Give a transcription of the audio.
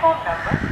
Phone number